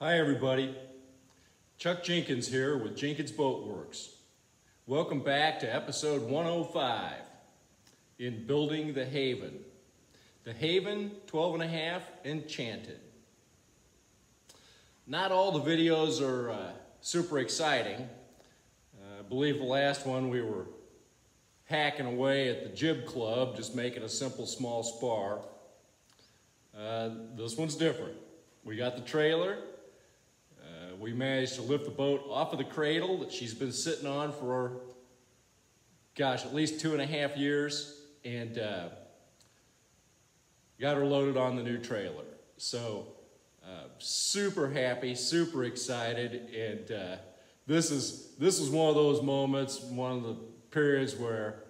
Hi everybody, Chuck Jenkins here with Jenkins Boatworks. Welcome back to episode 105 in Building the Haven. The Haven 12 1/2 Enchanted. Not all the videos are super exciting. I believe the last one we were hacking away at the jib club, just making a simple small spar. This one's different. We got the trailer. We managed to lift the boat off of the cradle that she's been sitting on for, gosh, at least 2.5 years, and got her loaded on the new trailer. So super happy, super excited, and this is one of those moments, one of the periods where,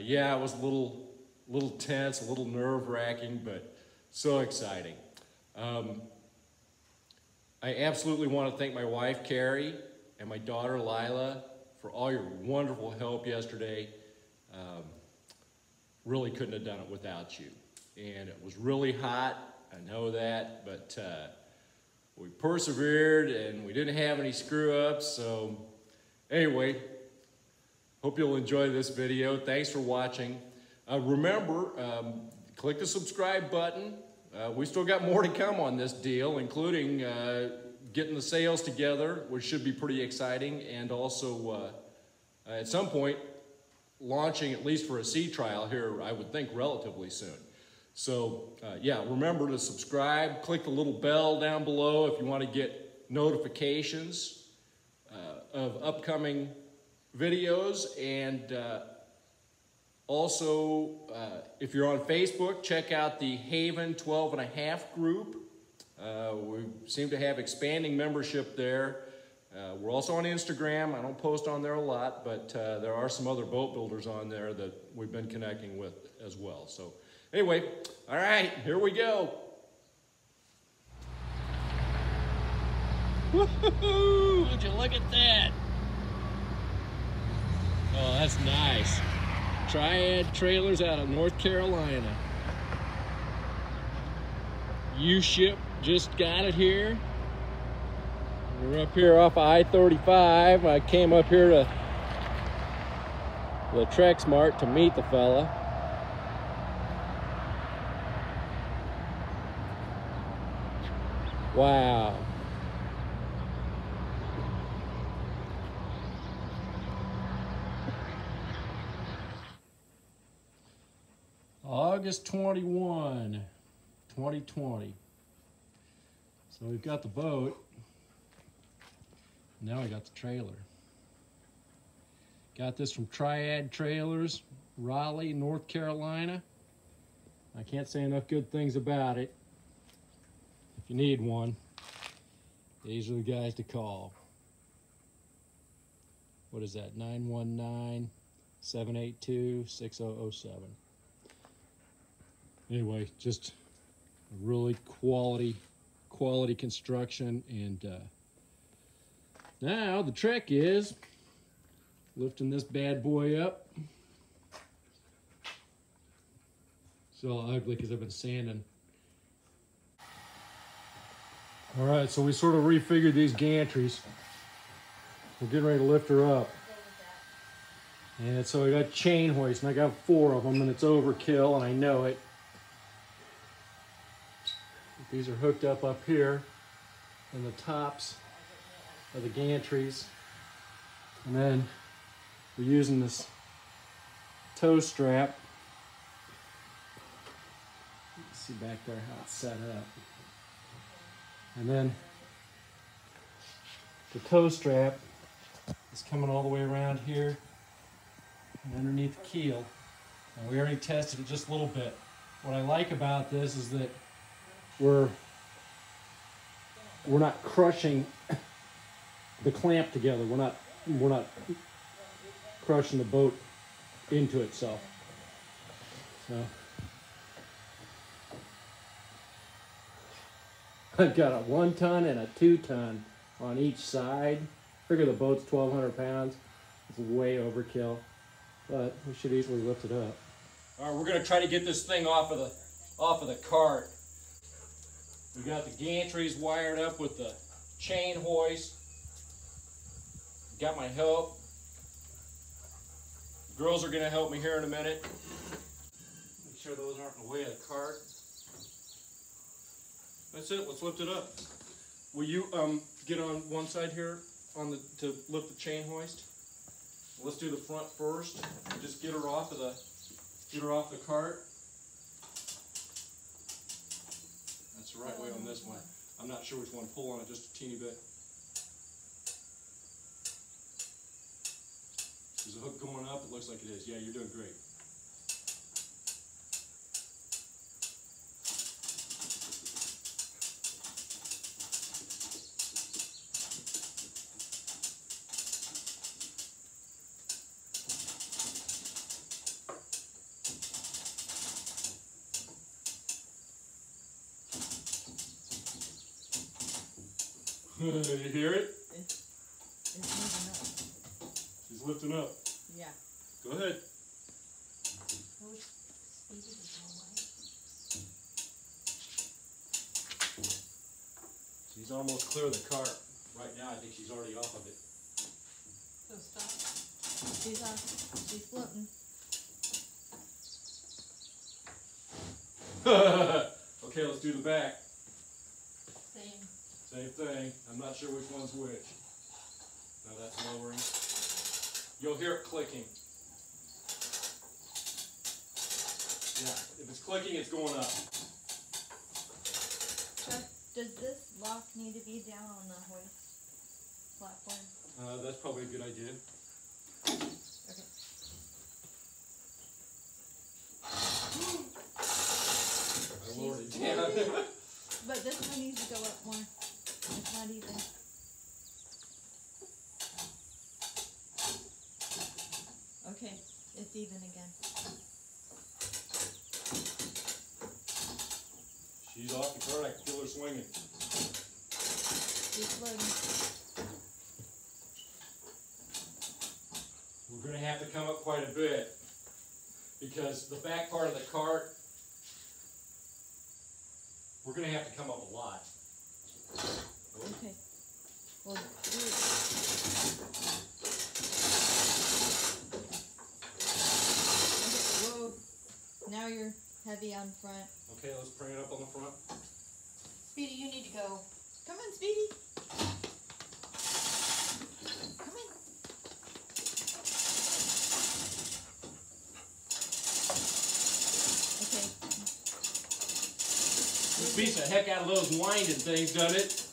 yeah, it was a little tense, a little nerve-wracking, but so exciting. I absolutely want to thank my wife, Carrie, and my daughter, Lila, for all your wonderful help yesterday. Really couldn't have done it without you. And it was really hot, I know that, but we persevered and we didn't have any screw-ups. So anyway, hope you'll enjoy this video. Thanks for watching. Remember, click the subscribe button. We still got more to come on this deal, including getting the sails together, which should be pretty exciting, and also at some point launching, at least for a sea trial here, I would think relatively soon. So yeah, remember to subscribe, click the little bell down below if you want to get notifications of upcoming videos, and also, if you're on Facebook, check out the Haven 12 1/2 group. We seem to have expanding membership there. We're also on Instagram. I don't post on there a lot, but there are some other boat builders on there that we've been connecting with as well. So anyway, all right, here we go. Woo-hoo-hoo, would you look at that? Oh, that's nice. Triad Trailers out of North Carolina. U-Ship just got it here. We're up here off of I-35. I came up here to the TrekSmart to meet the fella. Wow. August 21, 2020. So we've got the boat. Now we got the trailer. Got this from Triad Trailers, Raleigh, North Carolina. I can't say enough good things about it. If you need one, these are the guys to call. What is that? 919-782-6007. Anyway, just really quality construction, and now the trick is lifting this bad boy up. It's all ugly because I've been sanding. All right, so we sort of refigured these gantries. We're getting ready to lift her up. And so I got chain hoists, and I got 4 of them, and it's overkill, and I know it. These are hooked up here in the tops of the gantries. And then we're using this tow strap. You can see back there how it's set up. And then the tow strap is coming all the way around here and underneath the keel. And we already tested it just a little bit. What I like about this is that we're not crushing the clamp together. We're not crushing the boat into itself. So I've got a 1-ton and a 2-ton on each side. Figure the boat's 1,200 pounds. It's way overkill, but we should easily lift it up. All right, we're gonna try to get this thing off of the cart. We got the gantries wired up with the chain hoist. Got my help. The girls are gonna help me here in a minute. Make sure those aren't in the way of the cart. That's it, let's lift it up. Will you get on one side here on the to lift the chain hoist? Let's do the front first. Just get her off of the cart. That's the right way on this one. I'm not sure which one. Pull on it just a teeny bit. Is the hook going up? It looks like it is. Yeah, you're doing great. Did you hear it? It's moving up. She's lifting up. Yeah. Go ahead. She's almost clear of the cart. Right now, I think she's already off of it. So stop. She's off. She's floating. Okay, let's do the back. Same thing. I'm not sure which one's which. Now that's lowering. You'll hear it clicking. Yeah, if it's clicking, it's going up. Chuck, does this lock need to be down on the hoist platform? That's probably a good idea. Okay. I lowered it down. But this one needs to go up more. It's not even. Okay, it's even again. She's off the cart. I can feel her swinging. She's floating. We're going to have to come up quite a bit because the back part of the cart, we're going to have to come up a lot. Okay. Well, do it. Okay, whoa. Now you're heavy on front. Okay, let's bring it up on the front. Speedy, you need to go. Come on, Speedy. Come in. Okay. It beats the heck out of those winding things, doesn't it?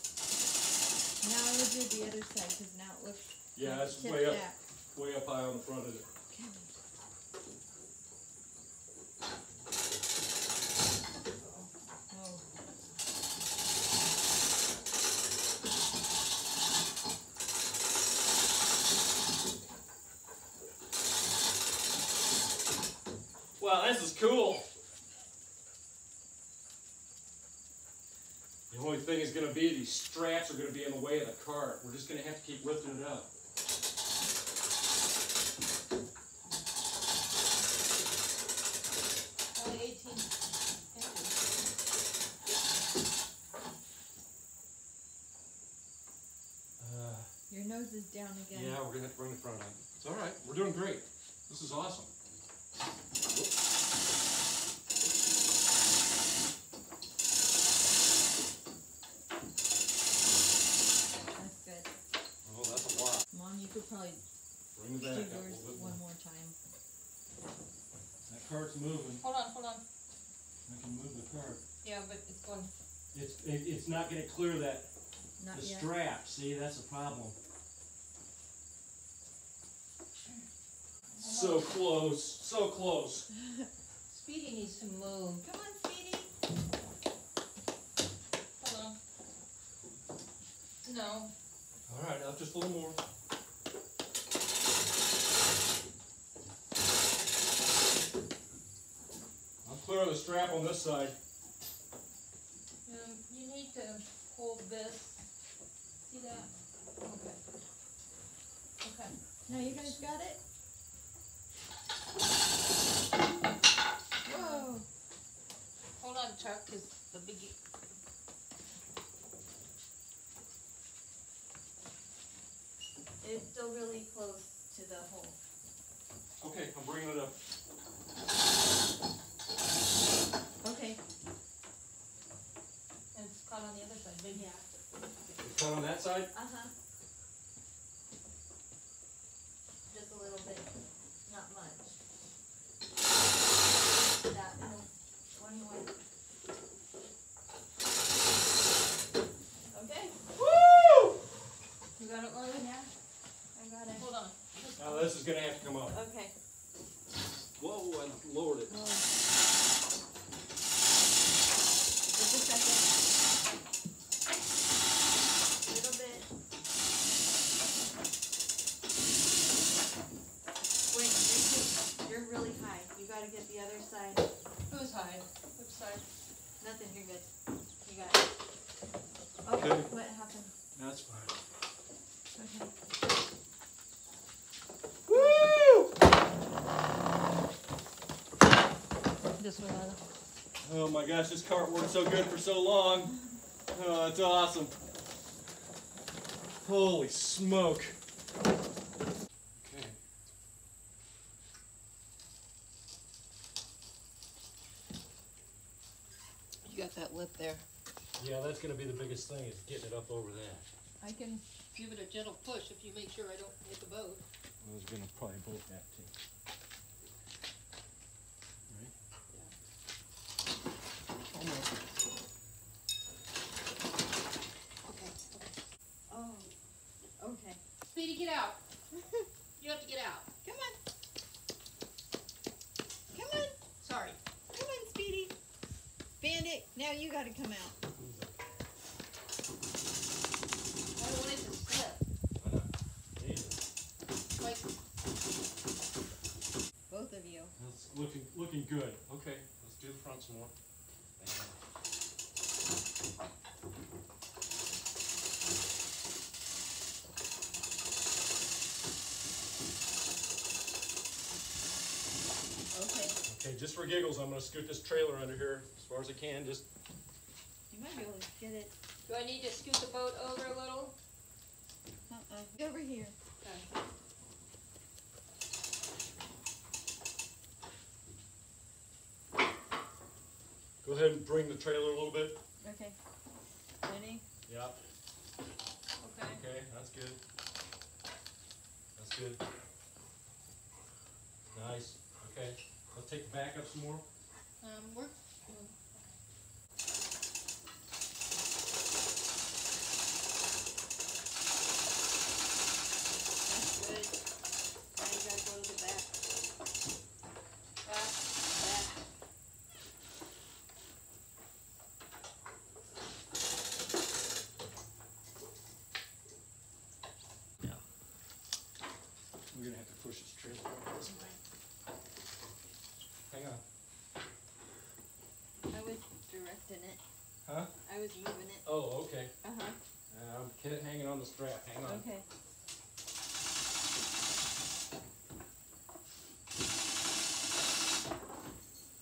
The other side, because now it looks, yeah, like it's way up back. Way up high on the front of it. Okay. Oh. Wow, this is cool. The only thing is going to be these straps are going to be in the way of the cart. We're just going to have to keep lifting it up. Only 18 inches. Your nose is down again. Yeah, we're going to have to bring the front up. It's all right. We're doing great. This is awesome. Probably bring the back up one more time. That cart's moving. Hold on. I can move the cart. Yeah, but it's going. It's not going to clear that the strap. See, that's the problem. So close, so close. Speedy needs to move. Come on, Speedy. Hold on. No. All right, now just a little more. Clear the strap on this side. You need to hold this. See that? Okay. Now you guys got it? Whoa. Hold on, Chuck, because the biggie. It's still really close to the hole. Okay, I'm bringing it up. Okay. And it's caught on the other side, maybe after. It's caught on that side? Uh-huh. Just a little bit, not much. That one went. Okay. Woo! You got it, Lauren? Yeah. I got it. Hold on. Now this is going to have to come up. Okay. Whoa, I lowered it. Whoa. Oh my gosh, this cart worked so good for so long. Oh, it's awesome. Holy smoke. Okay. You got that lip there. Yeah, that's going to be the biggest thing, is getting it up over that. I can give it a gentle push if you make sure I don't hit the boat. I was going to probably bolt that too. Now you gotta come out. I don't want it to slip. Why not? Like, both of you. That's looking good. Okay, let's do the front some more. Okay. Okay, just for giggles, I'm gonna scoot this trailer under here as far as I can. Just. You might be able to get it. Do I need to scoot the boat over a little? Uh-uh. Over here. Okay. Go ahead and bring the trailer a little bit. Okay. Ready? Yeah. Okay. Okay, that's good. That's good. Nice. Okay. Let's take the back up some more. Moving it. Oh, okay. Uh-huh. Get it hanging on the strap. Hang on. Okay.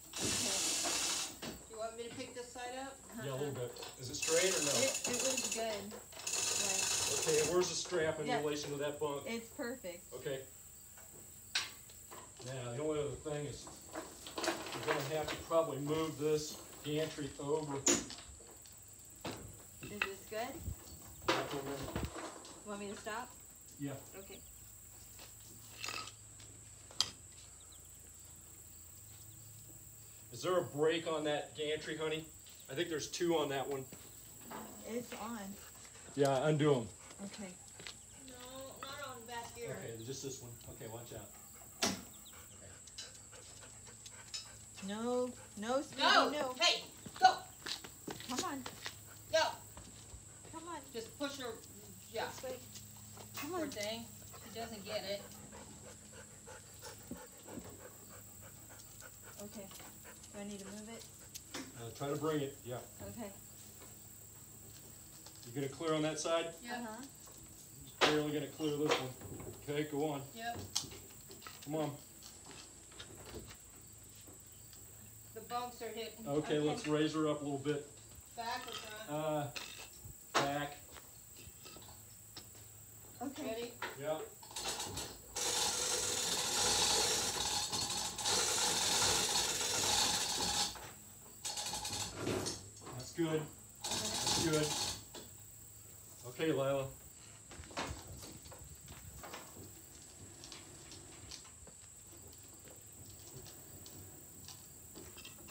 Okay. Do you want me to pick this side up? Yeah, a little bit. Is it straight or no? It was good. Right. Okay, where's the strap in relation to that bunk? It's perfect. Okay. Now, the only other thing is you're going to have to probably move this gantry over. Is this good? Want me to stop? Yeah. Okay. Is there a break on that gantry, honey? I think there's two on that one. It's on. Yeah, undo them. Okay. No, not on back here. Okay, just this one. Okay, watch out. Okay. No, no, Speedy, no. Hey, go. Come on. Go. Just push her, yeah. Come on. Poor thing. She doesn't get it. Okay. Do I need to move it? Try to bring it, yeah. Okay. You gonna clear on that side? Yeah. Uh-huh. Barely gonna clear this one. Okay, go on. Yep. Come on. The bumps are hitting. Okay, let's raise her up a little bit. Back or front? Back. Okay. Okay. Ready? Yeah. That's good. That's good. Okay, Lila.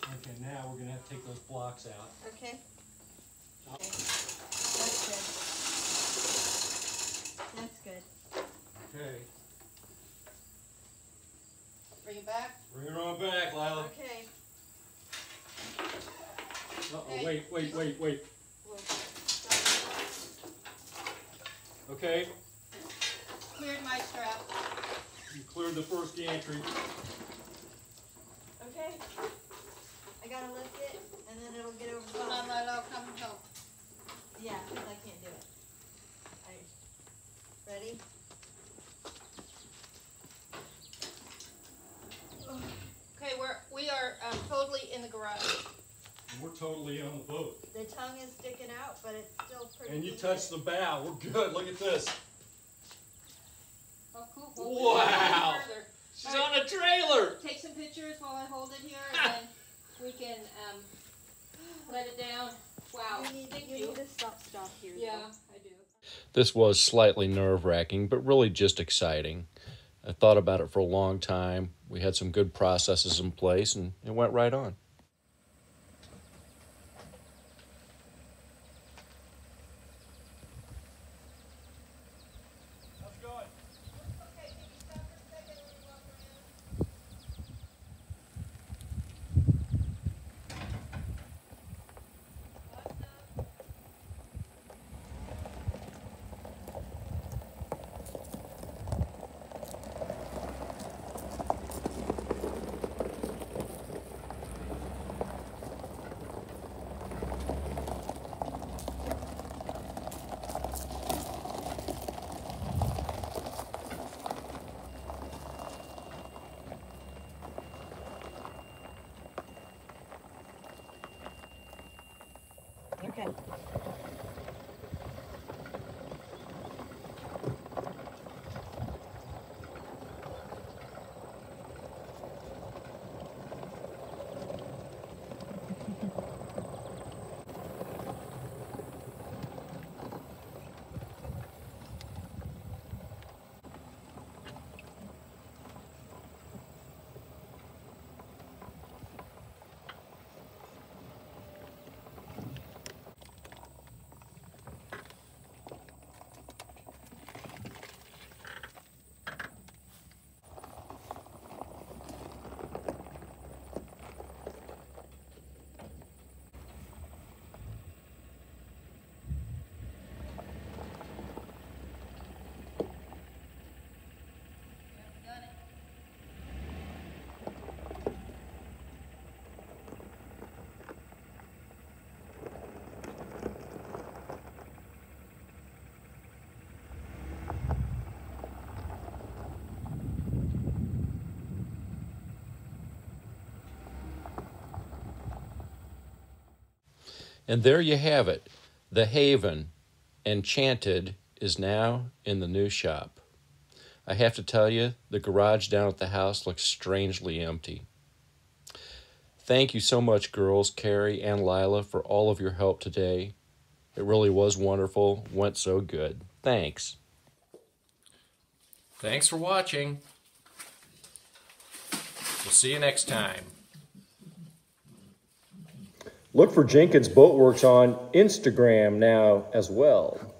Okay, now we're going to have to take those blocks out. Okay. Okay. That's good. That's good. Okay. Bring it back? Bring it on back, Lila. Okay. Uh-oh, okay. Wait. Okay. Cleared my strap. You cleared the first gantry. Okay. I gotta lift it, and then it'll get over the top. Come on, Lilo, come and help. Yeah, because I can't do it. All right. Ready? Okay, we are totally in the garage. And we're totally on the boat. The tongue is sticking out, but it's still pretty. And you touched the bow. We're good. Look at this. Oh, cool. Hold wow. She's on a trailer. Take some pictures while I hold it here, and then we can let it down. Wow. You need to stop here. Yeah, though. I do. This was slightly nerve-wracking, but really just exciting. I thought about it for a long time. We had some good processes in place, and it went right on. Okay. And there you have it. The Haven, Enchanted, is now in the new shop. I have to tell you, the garage down at the house looks strangely empty. Thank you so much, girls, Carrie and Lila, for all of your help today. It really was wonderful. Went so good. Thanks. Thanks for watching. We'll see you next time. Look for Jenkins Boatworks on Instagram now as well.